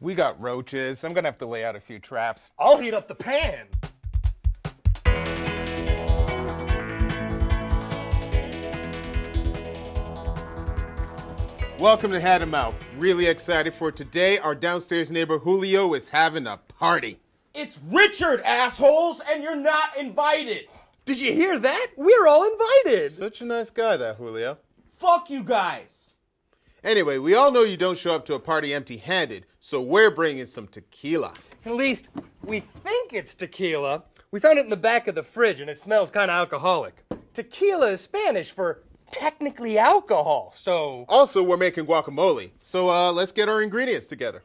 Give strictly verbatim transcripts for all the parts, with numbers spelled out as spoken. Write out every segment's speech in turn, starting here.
We got roaches. I'm going to have to lay out a few traps. I'll heat up the pan. Welcome to Hat 'em Out. Really excited for today. Our downstairs neighbor Julio is having a party. It's Richard, assholes, and you're not invited. Did you hear that? We're all invited. Such a nice guy, that Julio. Fuck you guys. Anyway, we all know you don't show up to a party empty-handed, so we're bringing some tequila. At least, we think it's tequila. We found it in the back of the fridge, and it smells kind of alcoholic. Tequila is Spanish for technically alcohol, so... Also, we're making guacamole, so uh, let's get our ingredients together.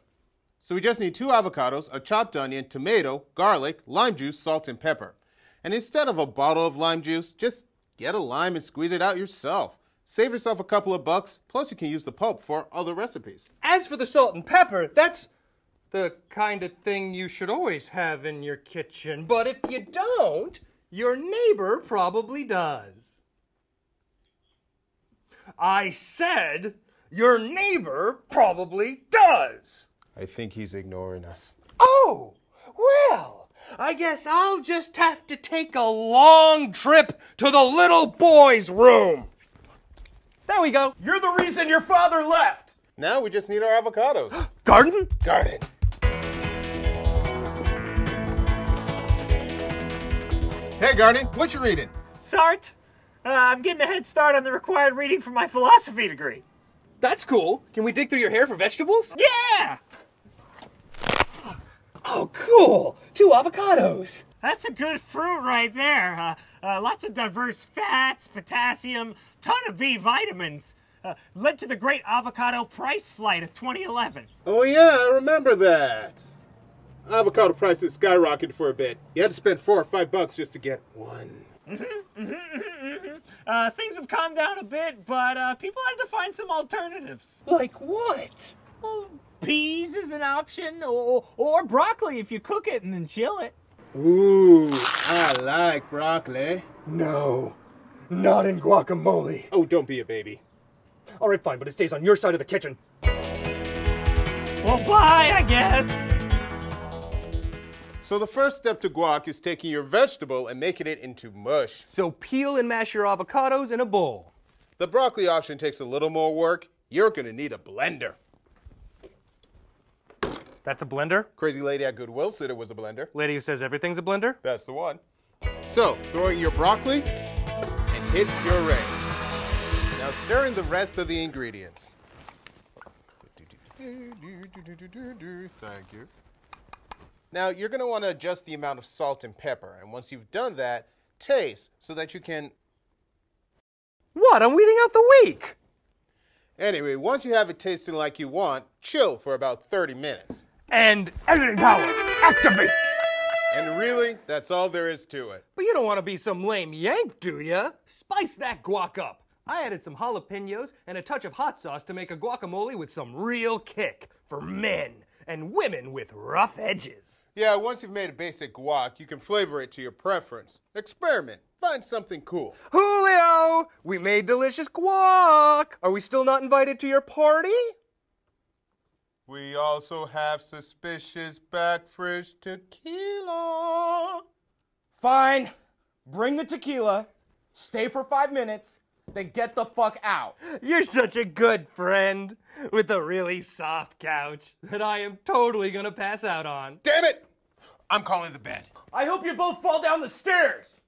So we just need two avocados, a chopped onion, tomato, garlic, lime juice, salt, and pepper. And instead of a bottle of lime juice, just get a lime and squeeze it out yourself. Save yourself a couple of bucks, plus you can use the pulp for other recipes. As for the salt and pepper, that's the kind of thing you should always have in your kitchen. But if you don't, your neighbor probably does. I said your neighbor probably does. I think he's ignoring us. Oh, well. I guess I'll just have to take a long trip to the little boy's room. There we go. You're the reason your father left. Now we just need our avocados. Garden? Garden. Hey, Garden, what you reading? Sartre. Uh, I'm getting a head start on the required reading for my philosophy degree. That's cool. Can we dig through your hair for vegetables? Yeah! Oh, cool! Two avocados! That's a good fruit right there. Uh, uh, lots of diverse fats, potassium, ton of B vitamins. Uh, led to the great avocado price flight of twenty eleven. Oh yeah, I remember that. Avocado prices skyrocketed for a bit. You had to spend four or five bucks just to get one. Mm-hmm, mm-hmm, mm-hmm, mm-hmm. Uh, things have calmed down a bit, but uh, people have to find some alternatives. Like what? Well, peas is an option, or, or broccoli if you cook it and then chill it. Ooh, I like broccoli. No, not in guacamole. Oh, don't be a baby. All right, fine, but it stays on your side of the kitchen. Well, bye, I guess. So the first step to guac is taking your vegetable and making it into mush. So peel and mash your avocados in a bowl. The broccoli option takes a little more work. You're gonna need a blender. That's a blender? Crazy lady at Goodwill said it was a blender. Lady who says everything's a blender? That's the one. So, throwing your broccoli and hit puree. Now stir in the rest of the ingredients. Thank you. Now you're gonna wanna adjust the amount of salt and pepper. And once you've done that, taste so that you can... What? I'm weeding out the weak! Anyway, once you have it tasting like you want, chill for about thirty minutes. And editing power, activate! And really, that's all there is to it. But you don't want to be some lame yank, do ya? Spice that guac up. I added some jalapenos and a touch of hot sauce to make a guacamole with some real kick for men and women with rough edges. Yeah, once you've made a basic guac, you can flavor it to your preference. Experiment. Find something cool. Julio, we made delicious guac. Are we still not invited to your party? We also have suspicious back fridge tequila. Fine. Bring the tequila, stay for five minutes, then get the fuck out. You're such a good friend with a really soft couch that I am totally gonna pass out on. Damn it! I'm calling the bed. I hope you both fall down the stairs.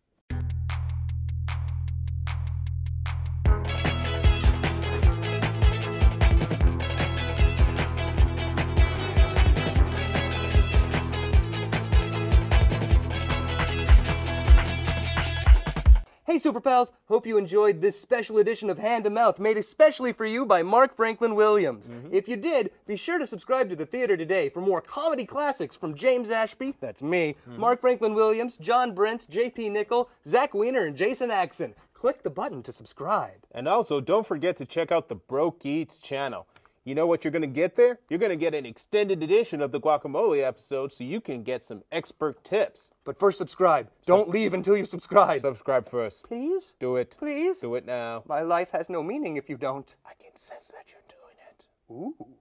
Hey Super Pals, hope you enjoyed this special edition of Hand 'em Out, made especially for you by Marque Franklin-Williams. Mm-hmm. If you did, be sure to subscribe to The Theater Today for more comedy classics from James Ashby, that's me, mm-hmm. Marque Franklin-Williams, Jon Brence, J P Nickel, Zach Weiner, and Jason Axon. Click the button to subscribe. And also, don't forget to check out the Broke Eats channel. You know what you're going to get there? You're going to get an extended edition of the guacamole episode so you can get some expert tips. But first, subscribe. Don't Sub- leave until you subscribe. Subscribe first. Please? Do it. Please? Do it now. My life has no meaning if you don't. I can sense that you're doing it. Ooh.